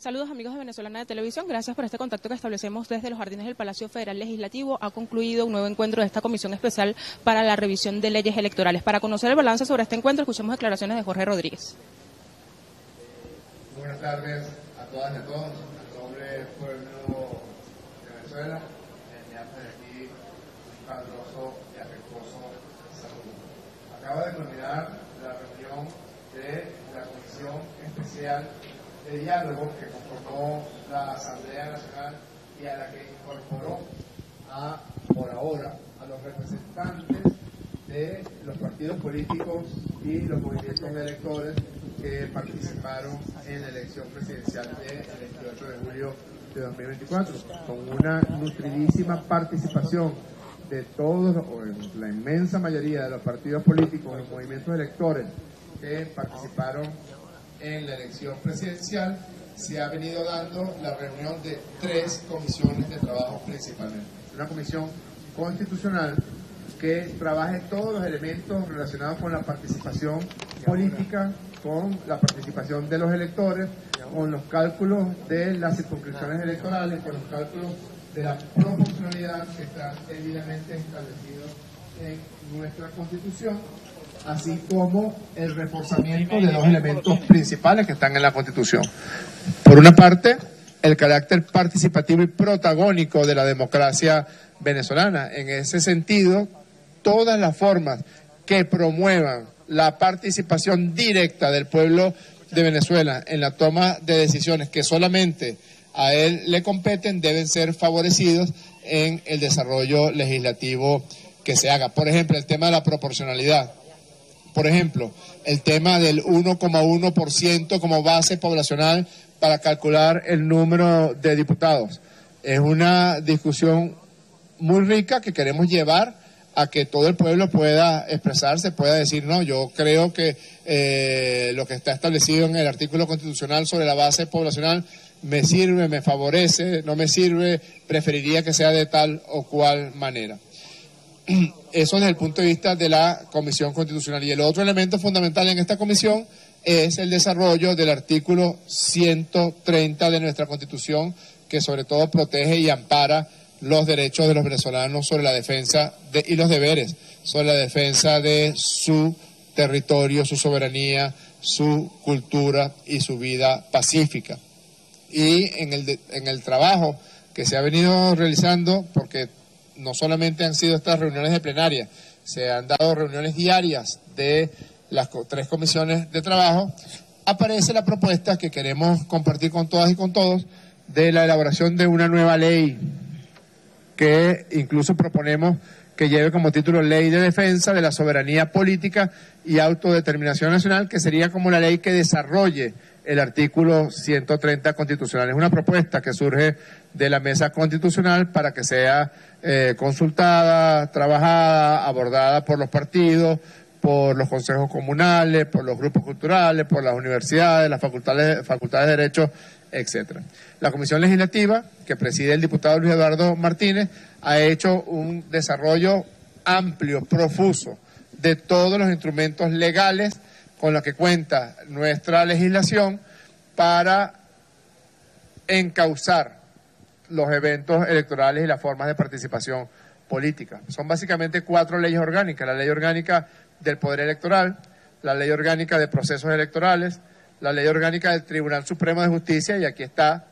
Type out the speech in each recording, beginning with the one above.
Saludos amigos de Venezolana de Televisión, gracias por este contacto que establecemos desde los jardines del Palacio Federal Legislativo. Ha concluido un nuevo encuentro de esta Comisión Especial para la Revisión de Leyes Electorales. Para conocer el balance sobre este encuentro, escuchemos declaraciones de Jorge Rodríguez. Buenas tardes a todas y a todos, a nombre del pueblo de Venezuela, me hace aquí un caluroso y afectuoso saludo. Acaba de terminar la reunión de la Comisión Especial de Diálogo que conformó la Asamblea Nacional y a la que incorporó por ahora a los representantes de los partidos políticos y los movimientos de electores que participaron en la elección presidencial del 28 de julio de 2024, con una nutridísima participación de todos, o la inmensa mayoría de los partidos políticos y los movimientos de electores que participaron en la elección presidencial. Se ha venido dando la reunión de tres comisiones de trabajo principalmente. Una comisión constitucional que trabaje todos los elementos relacionados con la participación política, con la participación de los electores, con los cálculos de las circunscripciones electorales, con los cálculos de la proporcionalidad que está debidamente establecido en nuestra Constitución, así como el reforzamiento de dos elementos principales que están en la Constitución. Por una parte, el carácter participativo y protagónico de la democracia venezolana. En ese sentido, todas las formas que promuevan la participación directa del pueblo de Venezuela en la toma de decisiones que solamente a él le competen deben ser favorecidos en el desarrollo legislativo que se haga. Por ejemplo, el tema de la proporcionalidad. Por ejemplo, el tema del 1,1% como base poblacional para calcular el número de diputados. Es una discusión muy rica que queremos llevar a que todo el pueblo pueda expresarse, pueda decir, no, yo creo que lo que está establecido en el artículo constitucional sobre la base poblacional me sirve, me favorece, no me sirve, preferiría que sea de tal o cual manera. Eso desde el punto de vista de la Comisión Constitucional. Y el otro elemento fundamental en esta comisión es el desarrollo del artículo 130 de nuestra Constitución, que sobre todo protege y ampara los derechos de los venezolanos sobre la defensa y los deberes sobre la defensa de su territorio, su soberanía, su cultura y su vida pacífica. Y en el trabajo que se ha venido realizando, porque no solamente han sido estas reuniones de plenaria, se han dado reuniones diarias de las tres comisiones de trabajo, aparece la propuesta que queremos compartir con todas y con todos de la elaboración de una nueva ley que incluso proponemos que lleve como título Ley de Defensa de la Soberanía Política y Autodeterminación Nacional, que sería como la ley que desarrolle el artículo 130 constitucional. Es una propuesta que surge de la mesa constitucional para que sea consultada, trabajada, abordada por los partidos, por los consejos comunales, por los grupos culturales, por las universidades, las facultades de Derecho, etcétera. La Comisión Legislativa, que preside el diputado Luis Eduardo Martínez, ha hecho un desarrollo amplio, profuso, de todos los instrumentos legales con los que cuenta nuestra legislación para encauzar los eventos electorales y las formas de participación política. Son básicamente cuatro leyes orgánicas: la Ley Orgánica del Poder Electoral, la Ley Orgánica de Procesos Electorales, la Ley Orgánica del Tribunal Supremo de Justicia, y aquí está,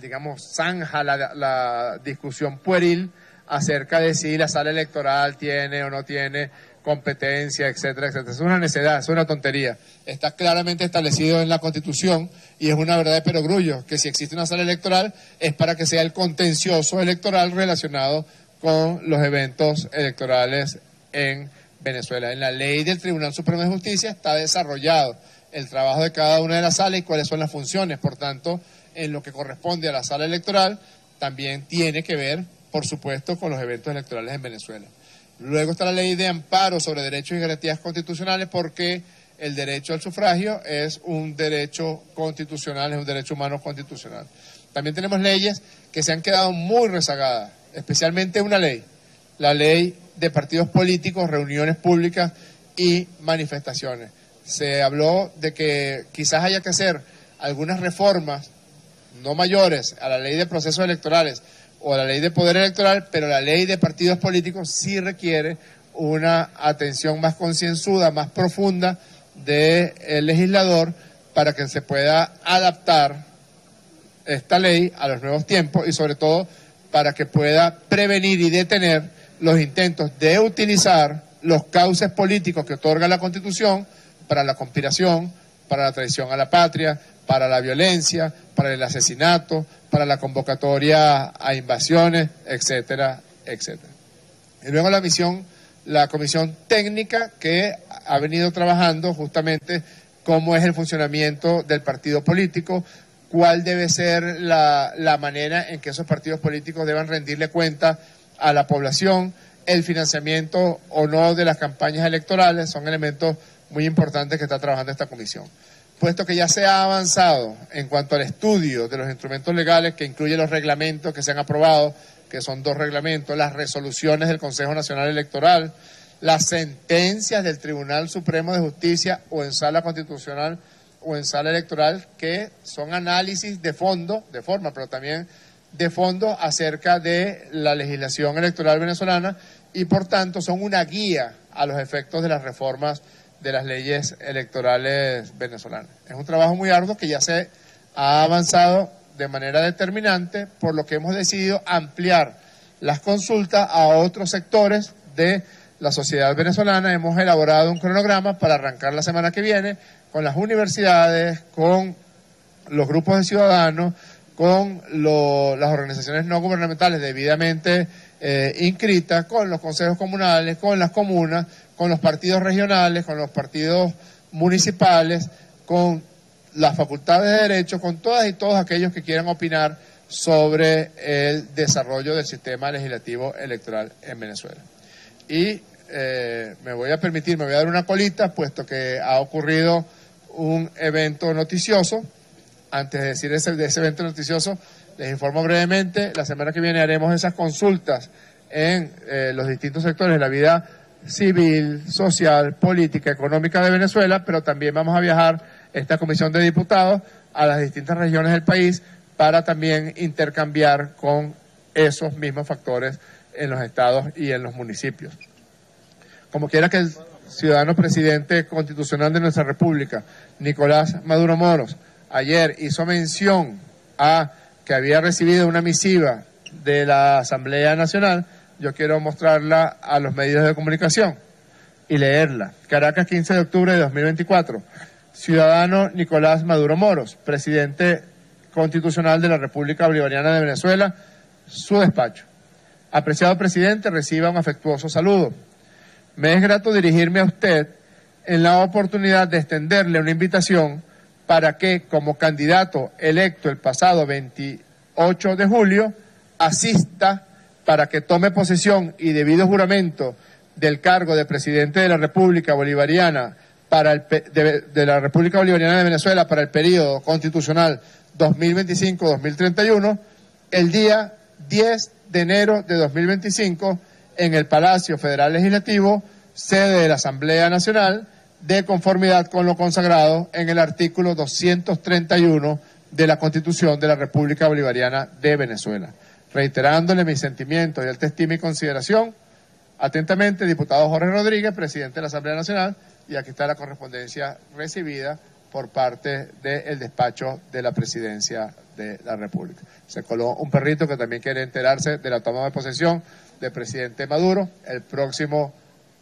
digamos, zanja la discusión pueril acerca de si la sala electoral tiene o no tiene competencia, etcétera, etcétera. Es una necedad, es una tontería. Está claramente establecido en la Constitución y es una verdad de perogrullo que si existe una sala electoral es para que sea el contencioso electoral relacionado con los eventos electorales en Venezuela. En la ley del Tribunal Supremo de Justicia está desarrollado el trabajo de cada una de las salas y cuáles son las funciones. Por tanto, en lo que corresponde a la sala electoral, también tiene que ver, por supuesto, con los eventos electorales en Venezuela. Luego está la ley de amparo sobre derechos y garantías constitucionales, porque el derecho al sufragio es un derecho constitucional, es un derecho humano constitucional. También tenemos leyes que se han quedado muy rezagadas, especialmente una ley, la ley de partidos políticos, reuniones públicas y manifestaciones. Se habló de que quizás haya que hacer algunas reformas, no mayores, a la ley de procesos electorales o a la ley de poder electoral, pero la ley de partidos políticos sí requiere una atención más concienzuda, más profunda del legislador para que se pueda adaptar esta ley a los nuevos tiempos y sobre todo para que pueda prevenir y detener los intentos de utilizar los cauces políticos que otorga la Constitución para la conspiración, para la traición a la patria, para la violencia, para el asesinato, para la convocatoria a invasiones, etcétera, etcétera. Y luego la comisión técnica que ha venido trabajando justamente cómo es el funcionamiento del partido político, cuál debe ser la manera en que esos partidos políticos deban rendirle cuenta a la población, el financiamiento o no de las campañas electorales, son elementos muy importantes que está trabajando esta comisión. Puesto que ya se ha avanzado en cuanto al estudio de los instrumentos legales, que incluye los reglamentos que se han aprobado, que son 2 reglamentos, las resoluciones del Consejo Nacional Electoral, las sentencias del Tribunal Supremo de Justicia o en sala constitucional o en sala electoral, que son análisis de fondo, de forma, pero también de fondo acerca de la legislación electoral venezolana y por tanto son una guía a los efectos de las reformas de las leyes electorales venezolanas. Es un trabajo muy arduo que ya se ha avanzado de manera determinante, por lo que hemos decidido ampliar las consultas a otros sectores de la sociedad venezolana. Hemos elaborado un cronograma para arrancar la semana que viene con las universidades, con los grupos de ciudadanos, con las organizaciones no gubernamentales debidamente inscritas, con los consejos comunales, con las comunas, con los partidos regionales, con los partidos municipales, con las facultades de derecho, con todas y todos aquellos que quieran opinar sobre el desarrollo del sistema legislativo electoral en Venezuela. Y me voy a dar una colita, puesto que ha ocurrido un evento noticioso. Antes de decir de ese evento noticioso, les informo brevemente, la semana que viene haremos esas consultas en los distintos sectores de la vida civil, social, política, económica de Venezuela, pero también vamos a viajar esta comisión de diputados a las distintas regiones del país para también intercambiar con esos mismos factores en los estados y en los municipios. Como quiera que el ciudadano presidente constitucional de nuestra república, Nicolás Maduro Moros, ayer hizo mención a que había recibido una misiva de la Asamblea Nacional, yo quiero mostrarla a los medios de comunicación y leerla. Caracas, 15 de octubre de 2024. Ciudadano Nicolás Maduro Moros, presidente constitucional de la República Bolivariana de Venezuela, su despacho. Apreciado presidente, reciba un afectuoso saludo. Me es grato dirigirme a usted en la oportunidad de extenderle una invitación para que, como candidato electo el pasado 28 de julio, asista para que tome posesión y debido juramento del cargo de presidente de la República Bolivariana de Venezuela para el periodo constitucional 2025-2031, el día 10 de enero de 2025 en el Palacio Federal Legislativo, sede de la Asamblea Nacional, de conformidad con lo consagrado en el artículo 231 de la Constitución de la República Bolivariana de Venezuela. Reiterándole mis sentimientos y el testimonio y consideración, atentamente, diputado Jorge Rodríguez, presidente de la Asamblea Nacional, y aquí está la correspondencia recibida por parte del despacho de la Presidencia de la República. Se coló un perrito que también quiere enterarse de la toma de posesión del presidente Maduro el próximo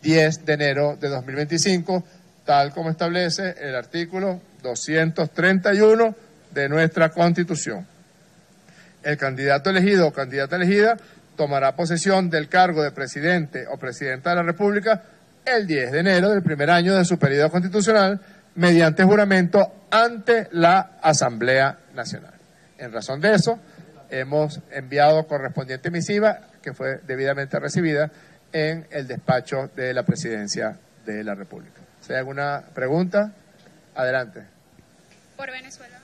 10 de enero de 2025, tal como establece el artículo 231 de nuestra Constitución. El candidato elegido o candidata elegida tomará posesión del cargo de presidente o presidenta de la República el 10 de enero del primer año de su periodo constitucional mediante juramento ante la Asamblea Nacional. En razón de eso, hemos enviado correspondiente misiva que fue debidamente recibida en el despacho de la Presidencia de la República. Si hay alguna pregunta, adelante. Por Venezuela.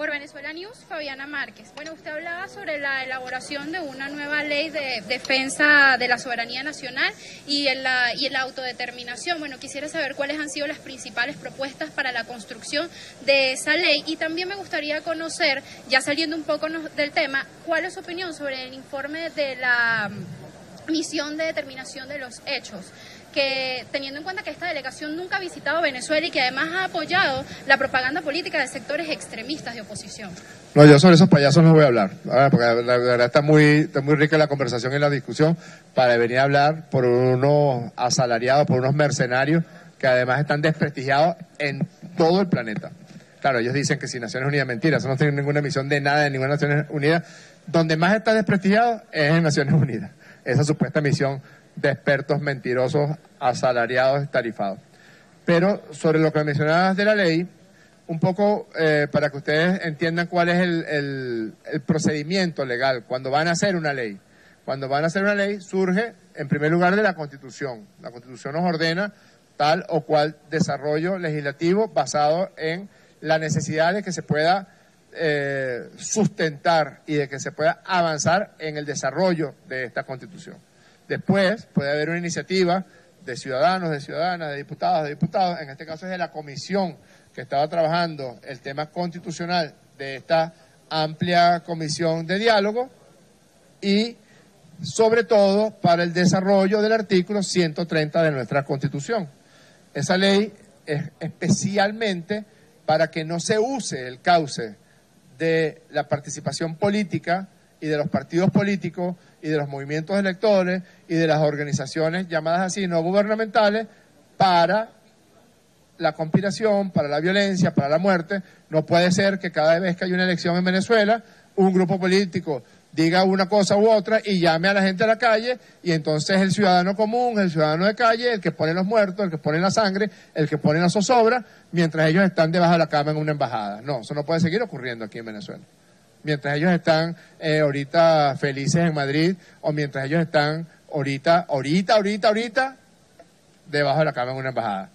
Por Venezuela News, Fabiana Márquez. Bueno, usted hablaba sobre la elaboración de una nueva ley de defensa de la soberanía nacional y en la autodeterminación. Bueno, quisiera saber cuáles han sido las principales propuestas para la construcción de esa ley, y también me gustaría conocer, ya saliendo un poco del tema, cuál es su opinión sobre el informe de la misión de determinación de los hechos, que teniendo en cuenta que esta delegación nunca ha visitado Venezuela y que además ha apoyado la propaganda política de sectores extremistas de oposición. No, yo sobre esos payasos no voy a hablar, porque la verdad está muy rica la conversación y la discusión para venir a hablar por unos asalariados, por unos mercenarios que además están desprestigiados en todo el planeta. Claro, ellos dicen que si Naciones Unidas, mentira, eso no tiene ninguna misión de nada, de ninguna Naciones Unidas. Donde más está desprestigiado es en Naciones Unidas, esa supuesta misión de expertos mentirosos, asalariados, tarifados. Pero sobre lo que mencionabas de la ley, un poco para que ustedes entiendan cuál es el procedimiento legal. Cuando van a hacer una ley, surge en primer lugar de la Constitución. La Constitución nos ordena tal o cual desarrollo legislativo basado en la necesidad de que se pueda sustentar y de que se pueda avanzar en el desarrollo de esta Constitución. Después puede haber una iniciativa de ciudadanos, de ciudadanas, de diputados, en este caso es de la comisión que estaba trabajando el tema constitucional de esta amplia comisión de diálogo, y sobre todo para el desarrollo del artículo 130 de nuestra Constitución. Esa ley es especialmente para que no se use el cauce de la participación política y de los partidos políticos y de los movimientos electores y de las organizaciones llamadas así no gubernamentales para la conspiración, para la violencia, para la muerte. No puede ser que cada vez que hay una elección en Venezuela, un grupo político diga una cosa u otra y llame a la gente a la calle, y entonces el ciudadano común, el ciudadano de calle, el que pone los muertos, el que pone la sangre, el que pone la zozobra, mientras ellos están debajo de la cama en una embajada. No, eso no puede seguir ocurriendo aquí en Venezuela. Mientras ellos están ahorita felices en Madrid, o mientras ellos están ahorita debajo de la cama en una embajada.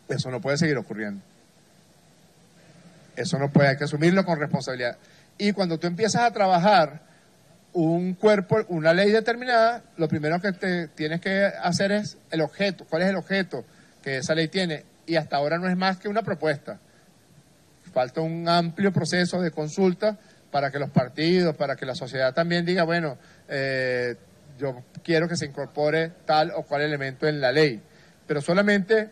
Eso no puede seguir ocurriendo. Eso no puede, hay que asumirlo con responsabilidad. Y cuando tú empiezas a trabajar un cuerpo, una ley determinada, lo primero que te tienes que hacer es el objeto. ¿Cuál es el objeto que esa ley tiene? Y hasta ahora no es más que una propuesta. Falta un amplio proceso de consulta para que los partidos, para que la sociedad también diga, bueno, yo quiero que se incorpore tal o cual elemento en la ley. Pero solamente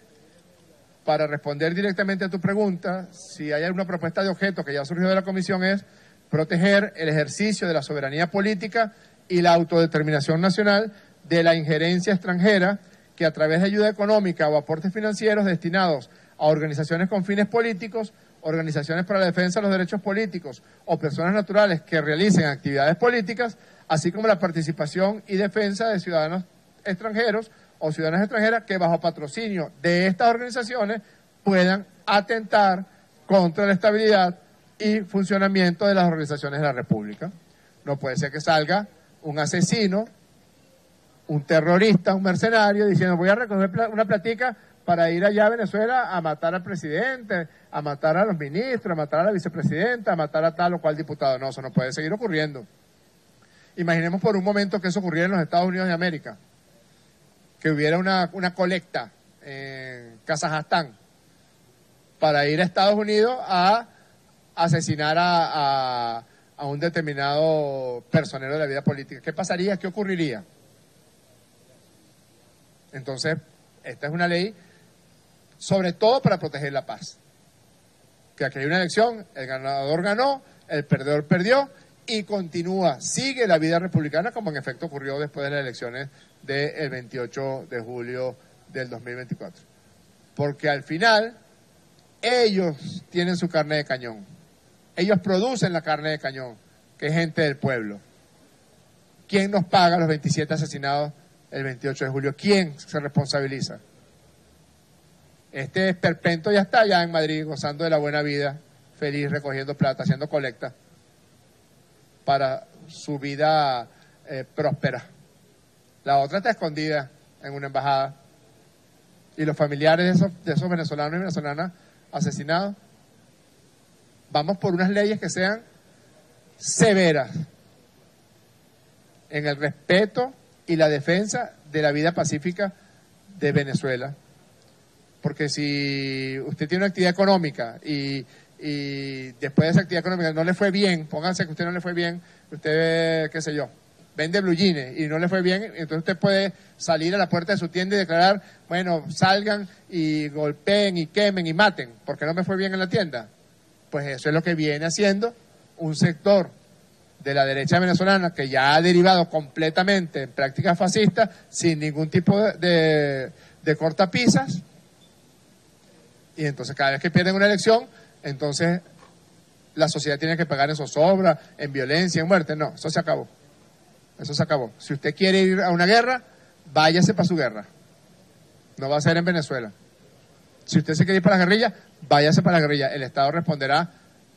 para responder directamente a tu pregunta, si hay alguna propuesta de objeto que ya surgió de la comisión, es proteger el ejercicio de la soberanía política y la autodeterminación nacional de la injerencia extranjera que a través de ayuda económica o aportes financieros destinados a organizaciones con fines políticos, organizaciones para la defensa de los derechos políticos o personas naturales que realicen actividades políticas, así como la participación y defensa de ciudadanos extranjeros o ciudadanas extranjeras que bajo patrocinio de estas organizaciones puedan atentar contra la estabilidad y funcionamiento de las organizaciones de la República. No puede ser que salga un asesino, un terrorista, un mercenario diciendo voy a recoger una platica para ir allá a Venezuela a matar al presidente, a matar a los ministros, a matar a la vicepresidenta, a matar a tal o cual diputado. No, eso no puede seguir ocurriendo. Imaginemos por un momento que eso ocurriera en los Estados Unidos de América, que hubiera una colecta en Kazajstán para ir a Estados Unidos a asesinar a un determinado personero de la vida política. ¿Qué pasaría? ¿Qué ocurriría? Entonces, esta es una ley sobre todo para proteger la paz. Que aquí hay una elección, el ganador ganó, el perdedor perdió, y continúa, sigue la vida republicana como en efecto ocurrió después de las elecciones del 28 de julio del 2024. Porque al final, ellos tienen su carne de cañón. Ellos producen la carne de cañón, que es gente del pueblo. ¿Quién nos paga los 27 asesinados el 28 de julio? ¿Quién se responsabiliza? Este esperpento ya está allá en Madrid gozando de la buena vida, feliz, recogiendo plata, haciendo colecta para su vida próspera. La otra está escondida en una embajada. Y los familiares de esos venezolanos y venezolanas asesinados Vamos por unas leyes que sean severas en el respeto y la defensa de la vida pacífica de Venezuela. Porque si usted tiene una actividad económica y después de esa actividad económica no le fue bien, pónganse que usted no le fue bien, usted, qué sé yo, vende blue jeans y no le fue bien, entonces usted puede salir a la puerta de su tienda y declarar, bueno, salgan y golpeen y quemen y maten, porque no me fue bien en la tienda. Pues eso es lo que viene haciendo un sector de la derecha venezolana que ya ha derivado completamente en prácticas fascistas sin ningún tipo de cortapisas. Y entonces cada vez que pierden una elección, entonces la sociedad tiene que pagar en zozobra, en violencia, en muerte. No, eso se acabó. Eso se acabó. Si usted quiere ir a una guerra, váyase para su guerra. No va a ser en Venezuela. Si usted se quiere ir para la guerrilla, váyase para la guerrilla. El Estado responderá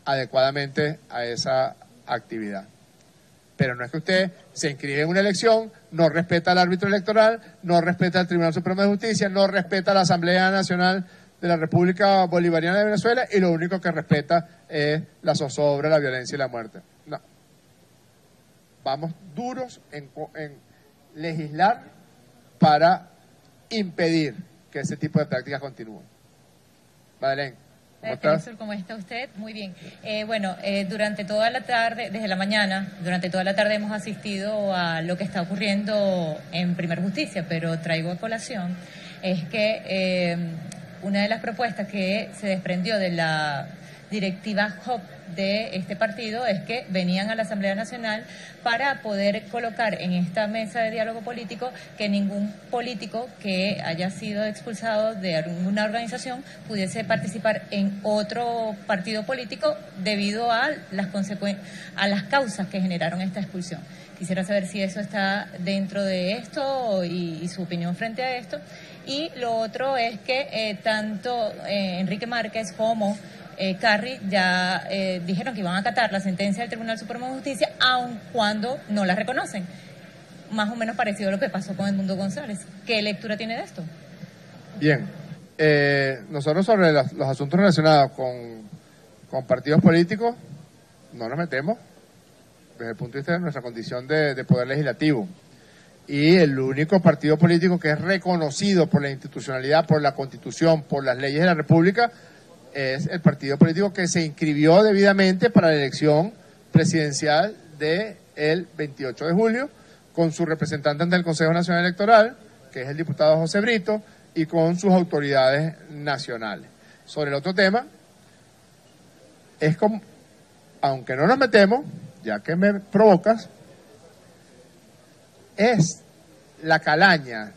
adecuadamente a esa actividad. Pero no es que usted se inscribe en una elección, no respeta al árbitro electoral, no respeta al Tribunal Supremo de Justicia, no respeta a la Asamblea Nacional de la República Bolivariana de Venezuela y lo único que respeta es la zozobra, la violencia y la muerte. No. Vamos duros en legislar para impedir que ese tipo de prácticas continúen. Madeleine, ¿cómo estás? ¿Cómo está usted? Muy bien. Durante toda la tarde, desde la mañana, durante toda la tarde hemos asistido a lo que está ocurriendo en Primer Justicia, pero traigo a colación, es que una de las propuestas que se desprendió de la directiva HOP de este partido es que venían a la Asamblea Nacional para poder colocar en esta mesa de diálogo político que ningún político que haya sido expulsado de alguna organización pudiese participar en otro partido político debido a las causas que generaron esta expulsión. Quisiera saber si eso está dentro de esto y su opinión frente a esto. Y lo otro es que tanto Enrique Márquez como Carri ya dijeron que iban a acatar la sentencia del Tribunal Supremo de Justicia, aun cuando no la reconocen. Más o menos parecido a lo que pasó con Edmundo González. ¿Qué lectura tiene de esto? Bien. Nosotros sobre los asuntos relacionados con partidos políticos no nos metemos desde el punto de vista de nuestra condición de poder legislativo. Y el único partido político que es reconocido por la institucionalidad, por la Constitución, por las leyes de la República, es el partido político que se inscribió debidamente para la elección presidencial del 28 de julio, con su representante ante el Consejo Nacional Electoral, que es el diputado José Brito, y con sus autoridades nacionales. Sobre el otro tema, es como, aunque no nos metemos, ya que me provocas, es la calaña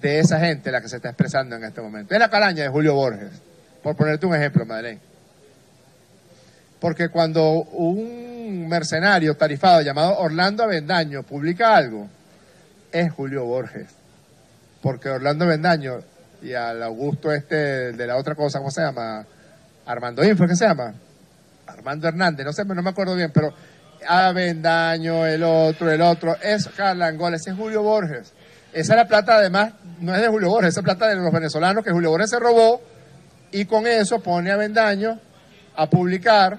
de esa gente la que se está expresando en este momento. Es la calaña de Julio Borges. Por ponerte un ejemplo, Madeleine. Porque cuando un mercenario tarifado llamado Orlando Avendaño publica algo, es Julio Borges. Porque Orlando Avendaño y al Augusto de la otra cosa, ¿cómo se llama? Armando Info, ¿qué se llama? Armando Hernández, no sé, no me acuerdo bien, pero Avendaño, el otro, es Carlangola, ese es Julio Borges. Esa es la plata, además, no es de Julio Borges, esa es plata de los venezolanos que Julio Borges se robó. Y con eso pone a Avendaño a publicar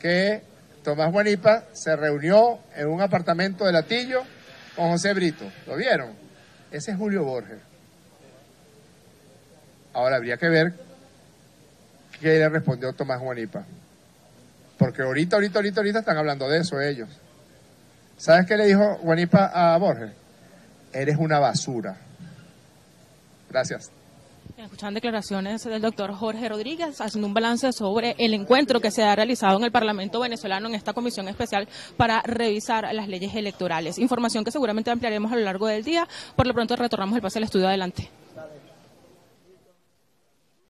que Tomás Guanipa se reunió en un apartamento de Latillo con José Brito. ¿Lo vieron? Ese es Julio Borges. Ahora habría que ver qué le respondió Tomás Guanipa. Porque ahorita están hablando de eso ellos. ¿Sabes qué le dijo Guanipa a Borges? Eres una basura. Gracias. Escuchaban declaraciones del doctor Jorge Rodríguez haciendo un balance sobre el encuentro que se ha realizado en el Parlamento venezolano en esta comisión especial para revisar las leyes electorales. Información que seguramente ampliaremos a lo largo del día. Por lo pronto retornamos el pase al estudio. Adelante.